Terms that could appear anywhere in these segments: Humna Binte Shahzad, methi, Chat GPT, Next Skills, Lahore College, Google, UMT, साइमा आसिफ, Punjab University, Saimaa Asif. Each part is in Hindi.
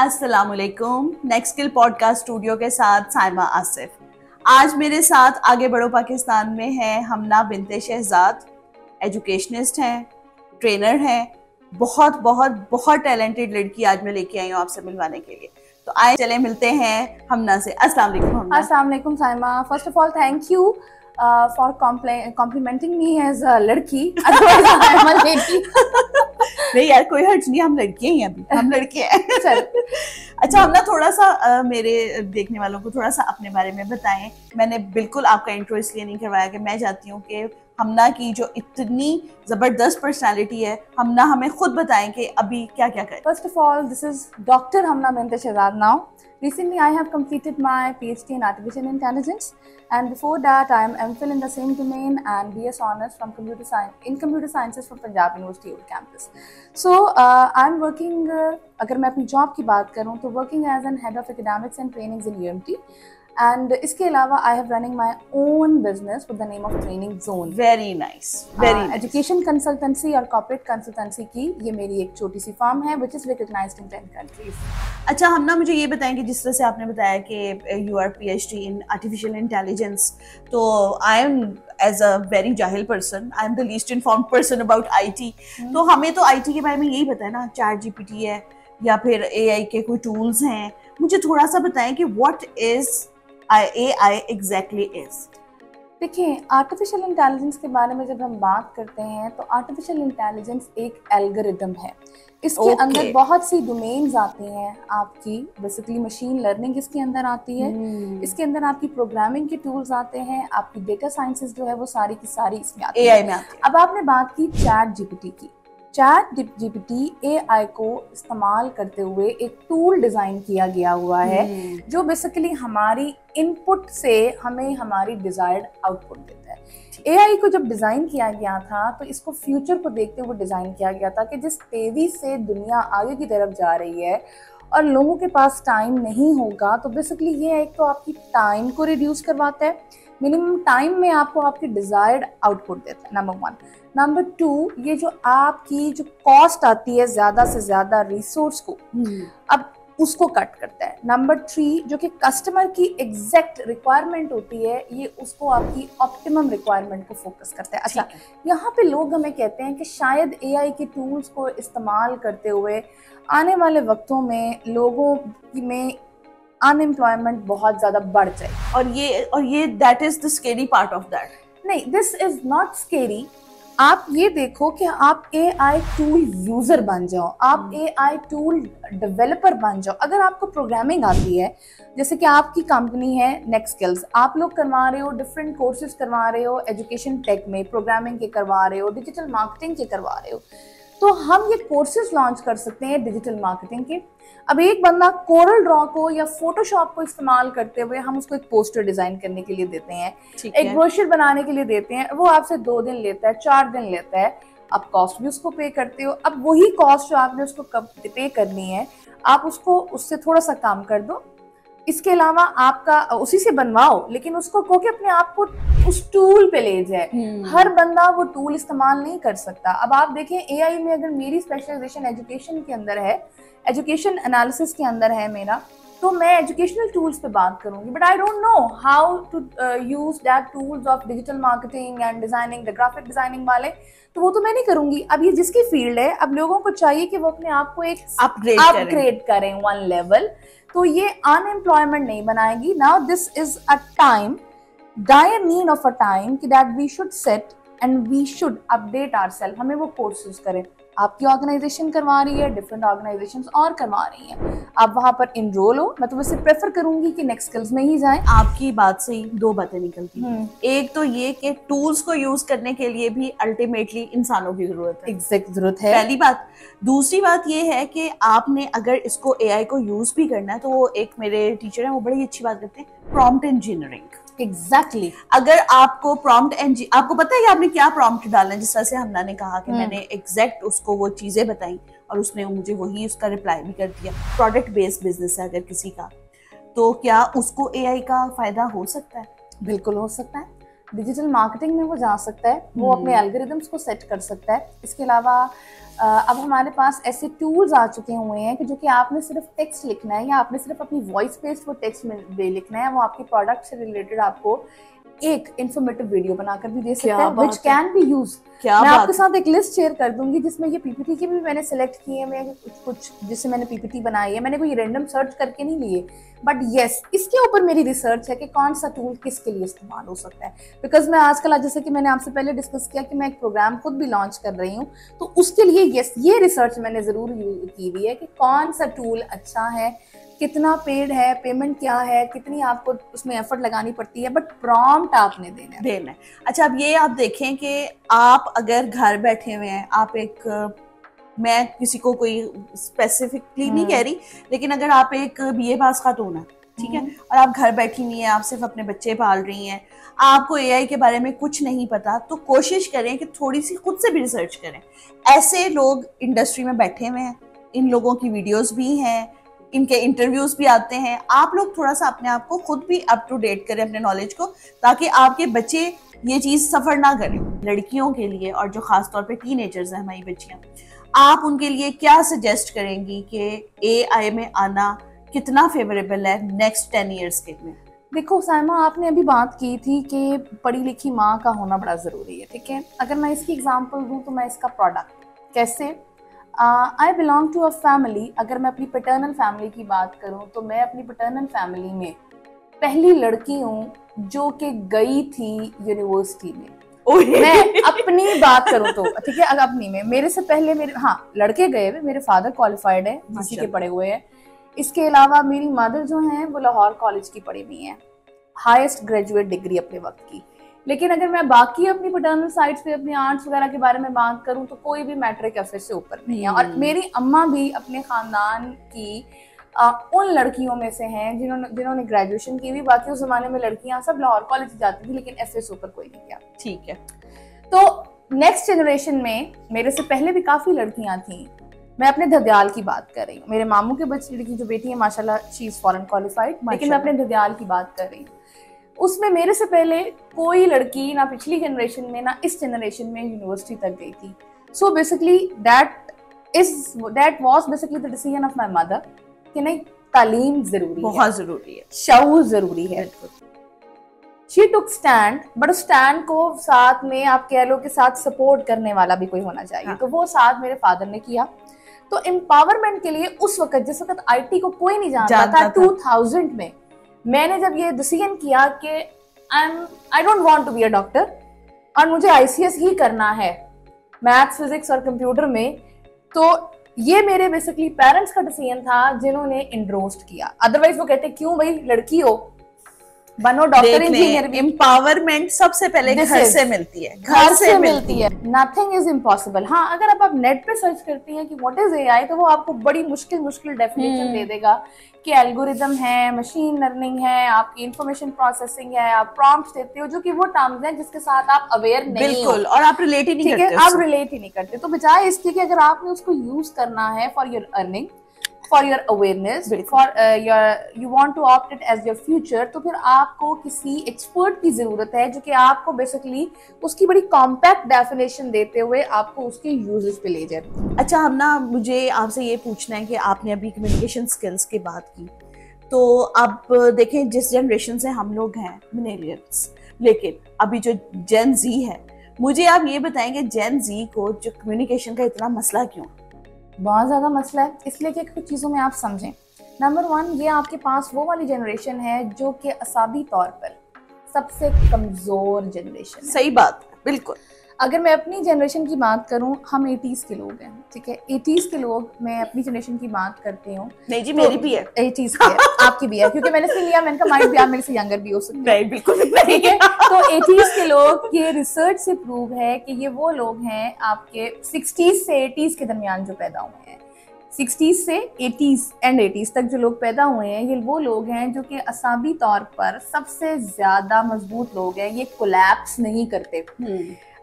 अस्सलामुअलैकुम। नेक्स्ट स्किल पॉडकास्ट स्टूडियो के साथ साइमा आसिफ। आज मेरे साथ आगे बढ़ो पाकिस्तान में हैं हमना बिनते शहजाद। एजुकेशनिस्ट हैं, ट्रेनर हैं, बहुत बहुत बहुत टैलेंटेड लड़की आज मैं लेके आई हूँ आपसे मिलवाने के लिए। तो आए चले मिलते हैं हमना से। अस्सलामुअलैकुम। अस्सलामुअलैकुम Saima. First of all thank you for complimenting me as a लड़की। नहीं यार कोई हर्ज नहीं, हम लड़कियां हैं, अभी हम लड़के हैं। चल अच्छा हमना, थोड़ा सा मेरे देखने वालों को थोड़ा सा अपने बारे में बताएं। मैंने बिल्कुल आपका इंट्रो इसलिए नहीं करवाया कि मैं चाहती हूँ कि हमना की जो इतनी ज़बरदस्त पर्सनालिटी है, हमना हमें खुद बताएं कि अभी क्या क्या करें। First of all this is doctor Hamna Binte Shahzad. Now recently I have completed my PhD in Artificial Intelligence, and before that I am MPhil in the same domain and BS honors from Computer Science in Computer Sciences from Punjab University Old Campus. So I am working, अगर मैं अपनी job की बात करूँ तो working as an head of academics and trainings in UMT, and इसके अलावा I have running my own business with the name of Training Zone. Very nice, very nice. Education consultancy और corporate consultancy की ये मेरी एक छोटी सी firm है which is recognized in 10 countries. अच्छा हमना, मुझे ये बताएं कि जिस तरह से आपने बताया कि you are PhD in artificial intelligence, तो I am as a very jahil person, I am the least informed person about IT. तो हमें तो IT के बारे में यही पता है ना, Chat GPT है या फिर AI के कोई tools हैं। मुझे थोड़ा सा बताएं कि what is AI exactly is? देखिए आर्टिफिशियल इंटेलिजेंस के बारे में जब हम बात करते हैं तो आर्टिफिशियल इंटेलिजेंस एक एल्गोरिदम है। इसके अंदर बहुत सी डोमेन्स आती हैं आपकी, बेसिकली मशीन लर्निंग इसके अंदर आती है, इसके अंदर आपकी प्रोग्रामिंग के टूल्स आते हैं, आपकी डेटा साइंसेस जो है वो सारी की सारी इसमें आती है। AI में आती है। अब आपने बात की चैट जीपीटी की। चैट जीपीटी एआई को इस्तेमाल करते हुए एक टूल डिज़ाइन किया गया हुआ है जो बेसिकली हमारी इनपुट से हमें हमारी डिज़ायर्ड आउटपुट देता है। एआई को जब डिज़ाइन किया गया था तो इसको फ्यूचर को देखते हुए डिज़ाइन किया गया था कि जिस तेज़ी से दुनिया आगे की तरफ जा रही है और लोगों के पास टाइम नहीं होगा, तो बेसिकली ये एक तो आपकी टाइम को रिड्यूस करवाता है, मिनिमम टाइम में आपको आपकी डिज़ायर्ड आउटपुट देता है, नंबर वन। नंबर टू, ये जो आपकी जो कॉस्ट आती है ज़्यादा से ज़्यादा रिसोर्स को, अब उसको कट करता है। नंबर थ्री, जो कि कस्टमर की एग्जैक्ट रिक्वायरमेंट होती है, ये उसको आपकी ऑप्टिमम रिक्वायरमेंट को फोकस करता है। अच्छा यहाँ पे लोग हमें कहते हैं कि शायद एआई के टूल्स को इस्तेमाल करते हुए आने वाले वक्तों में लोगों में अनएम्प्लॉयमेंट बहुत ज़्यादा बढ़ जाए, और ये that is the scary part of that. नहीं, दिस इज़ नॉट स्केरी। आप ये देखो कि आप AI टूल यूज़र बन जाओ, आप AI टूल डेवलपर बन जाओ। अगर आपको प्रोग्रामिंग आती है, जैसे कि आपकी कंपनी है नेक्स्ट स्किल्स, आप लोग करवा रहे हो, डिफरेंट कोर्सेज करवा रहे हो, एजुकेशन टेक में प्रोग्रामिंग के करवा रहे हो, डिजिटल मार्केटिंग के करवा रहे हो, तो हम ये कोर्सेज लॉन्च कर सकते हैं डिजिटल मार्केटिंग के। अब एक बंदा कोरल ड्रॉ को या फोटोशॉप को इस्तेमाल करते हुए हम उसको एक पोस्टर डिज़ाइन करने के लिए देते हैं, एक ब्रोशर बनाने के लिए देते हैं, वो आपसे 2 दिन लेता है, 4 दिन लेता है, आप कॉस्ट भी उसको पे करते हो। अब वही कॉस्ट जो आपने उसको पे करनी है, आप उसको उससे थोड़ा सा काम कर दो, इसके अलावा आपका उसी से बनवाओ, लेकिन उसको कहो कि अपने आप को उस टूल पे ले जाए। हर बंदा वो टूल इस्तेमाल नहीं कर सकता। अब आप देखें एआई में, अगर मेरी स्पेशलाइजेशन एजुकेशन के अंदर है, एजुकेशन एनालिसिस के अंदर है मेरा, तो मैं एजुकेशनल टूल्स पे बात करूँगी, but I don't know how to use that tools of digital marketing and designing, the graphic designing वाले, तो वो तो मैं नहीं करूँगी। अब ये जिसकी फील्ड है, अब लोगों को चाहिए कि वो अपने आप को एक अपग्रेड करें 1 लेवल, तो ये अनएम्प्लॉयमेंट नहीं बनाएगी। Now this is a time, dire need of a time कि that we should set and we should update our self. हमें वो कोर्सेज करें, आपकी ऑर्गेनाइजेशन करवा रही है, डिफरेंट ऑर्गेनाइजेशंस और करवा रही हैं, आप वहाँ पर इनरोल हो। मैं तो वैसे प्रेफर करूँगी कि नेक्स्ट स्किल्स में ही जाएं। आपकी बात से ही 2 बातें निकलती हैं। एक तो ये कि टूल्स को यूज़ करने के लिए भी अल्टीमेटली इंसानों की ज़रूरत है। एग्जैक्ट ज़रूरत है, पहली बात। दूसरी बात ये है कि आपने अगर इसको AI को यूज़ भी करना है, तो वो एक मेरे टीचर हैं वो बड़ी अच्छी बात करते हैं, प्रॉम्प्ट इंजीनियरिंग। एग्जैक्टली अगर आपको आपको पता है कि आपने क्या प्रॉम्प्ट डालना है, जिस तरह से हमना ने कहा कि मैंने एग्जैक्ट उसको वो चीज़ें बताई और उसने मुझे वही उसका रिप्लाई भी कर दिया। प्रोडक्ट बेस्ड बिजनेस है अगर किसी का, तो क्या उसको AI का फ़ायदा हो सकता है? बिल्कुल हो सकता है। डिजिटल मार्केटिंग में वो जा सकता है, वो अपने एल्गोरिदम्स को सेट कर सकता है। इसके अलावा अब हमारे पास ऐसे टूल्स आ चुके हुए हैं कि जो कि आपने सिर्फ टेक्स्ट लिखना है या आपने सिर्फ अपनी वॉइस पेस्ट वो टेक्स्ट में लिखना है, वो आपके प्रोडक्ट से रिलेटेड आपको एक इन्फॉर्मेटिव वीडियो बनाकर भी दे सकता है, व्हिच कैन बी यूज्ड। मैं आपके साथ एक लिस्ट शेयर कर दूंगी जिसमें ये पीपीटी के भी मैंने सेलेक्ट किए हैं, मैं कुछ जिससे मैंने पीपीटी बनाई है, मैंने कोई रैंडम सर्च करके नहीं लिए, बट यस इसके ऊपर मेरी रिसर्च है कि कौन सा टूल किसके लिए इस्तेमाल हो सकता है। बिकॉज मैं आजकल, जैसे कि मैंने आपसे पहले डिस्कस किया कि मैं एक प्रोग्राम खुद भी लॉन्च कर रही हूँ, तो उसके लिए यस ये रिसर्च मैंने जरूर की हुई है कि कौन सा टूल अच्छा है, कितना पेड है, पेमेंट क्या है, कितनी आपको उसमें एफर्ट लगानी पड़ती है, बट प्रॉम्प्ट आपने देना है। अच्छा, अब ये आप देखें कि आप अगर घर बैठे हुए हैं, आप एक, मैं किसी को कोई स्पेसिफिकली नहीं कह रही, लेकिन अगर आप एक बीए पास खातून है, ठीक है, और आप घर बैठी नहीं है, आप सिर्फ अपने बच्चे पाल रही हैं, आपको एआई के बारे में कुछ नहीं पता, तो कोशिश करें कि थोड़ी सी खुद से भी रिसर्च करें। ऐसे लोग इंडस्ट्री में बैठे हुए हैं, इन लोगों की वीडियोज भी हैं, इनके इंटरव्यूज भी आते हैं, आप लोग थोड़ा सा अपने आप को खुद भी अप टू डेट करें अपने नॉलेज को, ताकि आपके बच्चे ये चीज़ सफ़र ना करें। लड़कियों के लिए और जो ख़ास तौर पे टीनेजर्स हैं हमारी बच्चियाँ, आप उनके लिए क्या सजेस्ट करेंगी कि एआई में आना कितना फेवरेबल है नेक्स्ट 10 ईयर्स के लिए? देखो सायमा, आपने अभी बात की थी कि पढ़ी लिखी माँ का होना बड़ा ज़रूरी है, ठीक है। अगर मैं इसकी एग्जाम्पल दूँ तो मैं इसका प्रोडक्ट कैसे, I belong to a family, अगर मैं अपनी पैटर्नल फैमिली की बात करूँ तो मैं अपनी पैटर्नल फैमिली में पहली लड़की हूँ जो कि गई थी यूनिवर्सिटी में। मैं अपनी बात करूँ तो ठीक है, अगर अपनी में, मेरे से पहले मेरे, हाँ, लड़के गए हुए, मेरे फादर क्वालिफाइड है, जिसी के पढ़े हुए हैं। इसके अलावा मेरी मदर जो हैं वो लाहौर कॉलेज की पढ़ी हुई हैं, हाईएस्ट ग्रेजुएट डिग्री अपने वक्त की। लेकिन अगर मैं बाकी अपनी पैटर्नल साइड्स पे अपने आर्ट्स वगैरह के बारे में बात करूं तो कोई भी मैट्रिक कैफे से ऊपर नहीं है। और मेरी अम्मा भी अपने ख़ानदान की उन लड़कियों में से हैं जिन्होंने ग्रेजुएशन की हुई, बाकी उस ज़माने में लड़कियां सब लाहौर कॉलेज जाती थी, लेकिन एफ ए से ऊपर कोई नहीं गया, ठीक है। तो नेक्स्ट जनरेशन में मेरे से पहले भी काफ़ी लड़कियाँ थीं। मैं अपने ददयाल की बात कर रही हूँ, मेरे मामू के बच्चे की जो बेटी है माशाल्लाह, शी इज़ फॉरेन क्वालिफाइड, लेकिन मैं अपने ददयाल की बात कर रही हूँ। उसमें मेरे से पहले कोई लड़की ना पिछली जनरेशन में ना इस जनरेशन में यूनिवर्सिटी तक गई थी। So basically that was basically the decision of my mother कि नहीं, तालीम ज़रूरी है, बहुत ज़रूरी है, शऊर ज़रूरी है। शी टुक स्टैंड, बट उस स्टैंड को साथ में आप कह लो के साथ सपोर्ट करने वाला भी कोई होना चाहिए, हाँ। तो वो साथ मेरे फादर ने किया। तो एम्पावरमेंट के लिए उस वक्त, जिस वक्त IT को कोई नहीं जानता था, 2000 में मैंने जब ये डिसीजन किया कि I don't want to be a doctor और मुझे ICS ही करना है मैथ्स, फिजिक्स और कंप्यूटर में, तो ये मेरे बेसिकली पेरेंट्स का डिसीजन था जिन्होंने इंडोर्स्ड किया। अदरवाइज वो कहते क्यों भाई, लड़की हो, बनो डॉक्टर, इंजीनियर। एम्पावरमेंट सबसे पहले घर से मिलती है, घर से मिलती है। Nothing is impossible. हाँ, अगर आप नेट पे सर्च करती हैं कि व्हाट इज एआई, तो वो आपको बड़ी मुश्किल डेफिनेशन दे देगा कि एल्गोरिदम है, मशीन लर्निंग है, आपकी इंफॉर्मेशन प्रोसेसिंग है, आप प्रॉम्प्ट्स देते हो, जो कि वो टर्म्स हैं जिसके साथ आप अवेयर नहीं, बिल्कुल, और आप रिलेट ही नहीं करते, आप रिलेट ही नहीं करते। तो बजाय इसके कि अगर आपने उसको यूज करना है for your earning, for your awareness, for your, you want to opt it as your future, तो फिर आपको किसी एक्सपर्ट की ज़रूरत है जो कि आपको बेसिकली उसकी बड़ी कॉम्पैक्ट डेफिनेशन देते हुए आपको उसके यूजेस पे ले जाए। अच्छा हमना, मुझे आपसे ये पूछना है कि आपने अभी कम्युनिकेशन स्किल्स की बात की, तो आप देखें जिस जनरेशन से हम लोग हैं, मिलेनियल्स, लेकिन अभी जो जेन जी है, मुझे आप ये बताएंगे जेन जी को जो कम्युनिकेशन का इतना मसला क्यों? बहुत ज़्यादा मसला है इसलिए कि कुछ चीज़ों में आप समझें। नंबर 1, ये आपके पास वो वाली जनरेशन है जो कि असाबी तौर पर सबसे कमज़ोर जनरेशन है। सही बात है, बिल्कुल। अगर मैं अपनी जनरेशन की बात करूं, हम 80s के लोग हैं, ठीक है, 80s के लोग, मैं अपनी जनरेशन की बात करती हूँ। नहीं जी, मेरी भी है 80s की है, आपकी भी है, क्योंकि मैंने से लिया, मैंने कहा माइंड भी आप मेरे से यंगर भी हो सकते हैं, बिल्कुल, ठीक है। तो 80s के लोग, ये रिसर्च से प्रूव है कि ये वो लोग हैं आपके 60s से 80s के दरमियान जो पैदा हुए हैं, 60s से 80s एंड 80s तक जो लोग पैदा हुए हैं, ये वो लोग हैं जो कि असाबी तौर पर सबसे ज़्यादा मजबूत लोग हैं, ये कोलैप्स नहीं करते।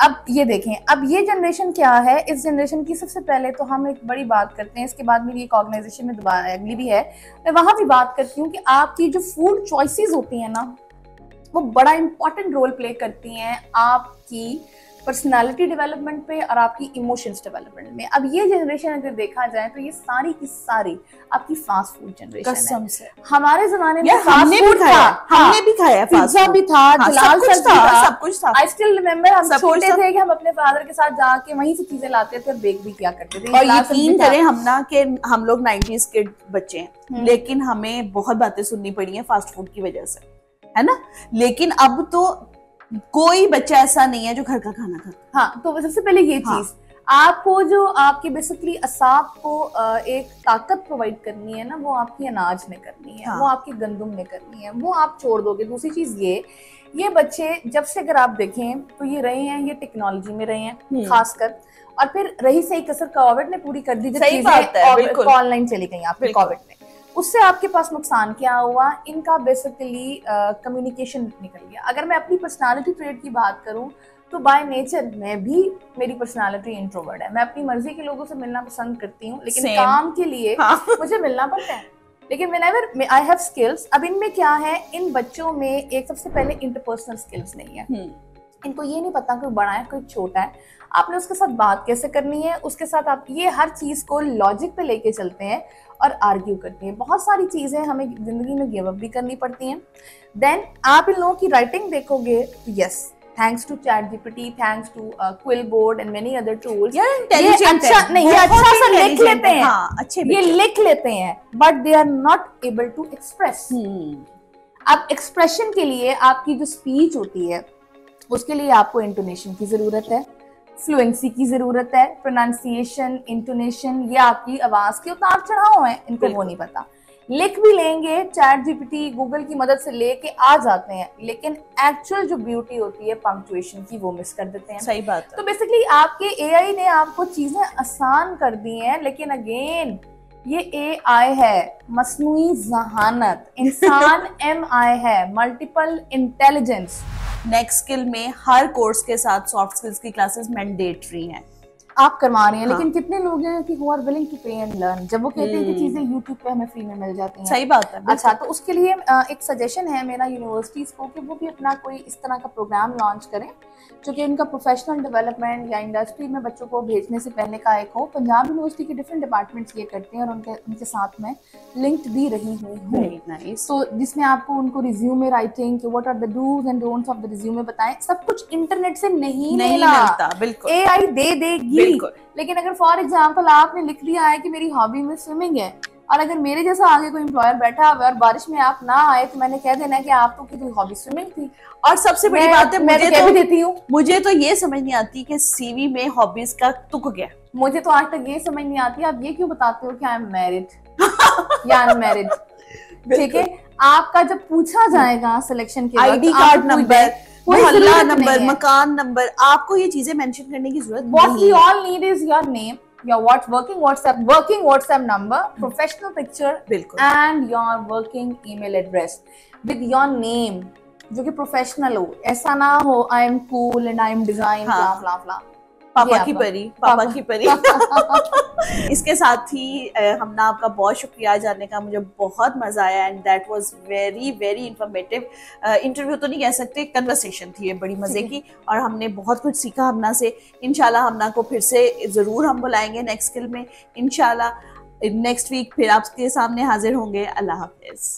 अब ये देखें, अब ये जनरेशन क्या है, इस जनरेशन की सबसे पहले तो हम एक बड़ी बात करते हैं, इसके बाद मेरी एक ऑर्गेनाइजेशन में दोबारा अगली भी है, मैं वहाँ भी बात करती हूँ कि आपकी जो फूड चॉइसेस होती हैं ना, वो बड़ा इंपॉर्टेंट रोल प्ले करती हैं आपकी पर्सनालिटी डेवलपमेंट पे और आपकी इमोशंस डेवलपमेंट में। अब ये जनरेशन अगर देखा जाए तो ये सारी की सारी आपकी फास्ट फूड जनरेशन है। हमारे जमाने में फास्ट फूड था, हमने भी खाया, पिज्जा भी था, जलाल सब कुछ था। आई स्टिल रिमेम्बर हम छोटे थे कि हम अपने फादर के साथ जाके वहीं से चीजें लाते थे और बेक भी किया करते थे। और यकीन करें हमना के हम लोग 90s के बच्चे हैं, लेकिन हमें बहुत बातें सुननी पड़ी है फास्ट फूड की वजह से, है ना। लेकिन अब तो कोई बच्चा ऐसा नहीं है जो घर का खाना खाता। हाँ, तो सबसे पहले ये चीज आपको जो आपके बेसिकली असाब को एक ताकत प्रोवाइड करनी है ना, वो आपकी अनाज में करनी है, वो आपके गंदम में करनी है, वो आप छोड़ दोगे। दूसरी चीज ये बच्चे जब से अगर आप देखें तो ये रहे हैं, ये टेक्नोलॉजी में रहे हैं खासकर। और फिर रही सही कसर कोविड ने पूरी कर दी, जब ऑनलाइन चली गई आपकी कोविड में, उससे आपके पास नुकसान क्या हुआ, इनका बेसिकली कम्युनिकेशन निकल गया। अगर मैं अपनी पर्सनालिटी ट्रेट की बात करूं तो बाय नेचर मैं भी, मेरी पर्सनालिटी इंट्रोवर्ट है, मैं अपनी मर्जी के लोगों से मिलना पसंद करती हूं, लेकिन काम के लिए मुझे मिलना पड़ता है। लेकिन व्हेनेवर आई हैव स्किल्स, अब इनमें क्या है, इन बच्चों में एक सबसे पहले इंटरपर्सनल स्किल्स नहीं है। इनको ये नहीं पता कोई बड़ा है कोई छोटा है, आपने उसके साथ बात कैसे करनी है, उसके साथ आप ये हर चीज़ को लॉजिक पे लेके चलते हैं और आर्ग्यू करते हैं। बहुत सारी चीज़ें हमें ज़िंदगी में गिव अप भी करनी पड़ती हैं। देन आप इन लोगों की राइटिंग देखोगे, yes thanks to Chat GPT, thanks to Quill Board and many other tools, ये अच्छा नहीं, ये अच्छा सा लिख लेते हैं, अच्छे ये लिख लेते हैं, but they are not able to express। अब एक्सप्रेशन के लिए आपकी जो स्पीच होती है उसके लिए आपको इंटोनेशन की ज़रूरत है, फ्लुएंसी की ज़रूरत है, प्रोनाउंसिएशन, इंटोनेशन, ये आपकी आवाज़ के उतार चढ़ाव हैं, इनको वो नहीं पता। लिख भी लेंगे, चैट जीपीटी गूगल की मदद से लेके आ जाते हैं, लेकिन एक्चुअल जो ब्यूटी होती है पंक्चुएशन की वो मिस कर देते हैं। सही बात है। तो बेसिकली आपके एआई ने आपको चीज़ें आसान कर दी हैं, लेकिन अगेन ये एआई है, मस्नूई जहानत, इंसान एमआई है, मल्टीपल इंटेलिजेंस। नेक्स्ट स्किल में हर कोर्स के साथ सॉफ्ट स्किल्स की क्लासेस मैंडेटरी हैं, आप करवा रहे हैं। लेकिन कितने लोग हैं कि who are willing to pay and learn, जब वो कहते हैं कि चीजें यूट्यूब पे हमें फ्री में मिल जाती हैं। सही बात है। अच्छा, तो उसके लिए एक सजेशन है मेरा यूनिवर्सिटीज को कि वो भी अपना कोई इस तरह का प्रोग्राम लॉन्च करें जो कि उनका प्रोफेशनल डेवलपमेंट या इंडस्ट्री में बच्चों को भेजने से पहले का एक हो। पंजाब यूनिवर्सिटी के डिफरेंट डिपार्टमेंट्स ये करते हैं और उनके साथ में लिंक्ड भी रही हुई हूँ, सो जिसमें आपको उनको resume writing, what are the dos and don'ts of the resume बताएं। सब कुछ इंटरनेट से नहीं मिलता, बिल्कुल एआई दे देगी। लेकिन अगर फॉर एग्जाम्पल आपने लिख लिया है कि मेरी हॉबी में स्विमिंग है, और अगर मेरे जैसा आगे कोई एम्प्लॉयर बैठा हुआ है और बारिश में आप ना आए तो मैंने कह देना है कि आप तो कोई हॉबी स्विमिंग थी। और सबसे बड़ी बात है, मुझे तो ये समझ नहीं आती कि सीवी में हॉबीज का तुक गया। मुझे तो आज तक ये समझ नहीं आती, आप ये क्यों बताते हो कि आई एम मैरिड या अनमैरिड। ठीक है, आपका जब पूछा जाएगा सिलेक्शन के आईडी कार्ड नंबर, मोहल्ला नंबर, मकान नंबर, आपको ये चीजें मेंशन करने की जरूरत नहीं है। What we all need is your name, your working WhatsApp number, professional picture, and your working email address with your name, जो कि प्रोफेशनल हो। ऐसा ना हो I am cool and I am design फ्ला फ्ला फ्ला, पापा की परी इसके साथ ही हमना आपका बहुत शुक्रिया, जानने का मुझे बहुत मजा आया। And that was very very informative interview तो नहीं कह सकते, कन्वर्सेशन थी ये बड़ी मजे की, और हमने बहुत कुछ सीखा हमना से। इंशाल्लाह हमना को फिर से ज़रूर हम बुलाएंगे नेक्स्ट स्किल में। इंशाल्लाह नेक्स्ट वीक फिर आपके सामने हाजिर होंगे। अल्लाह हाफिज़।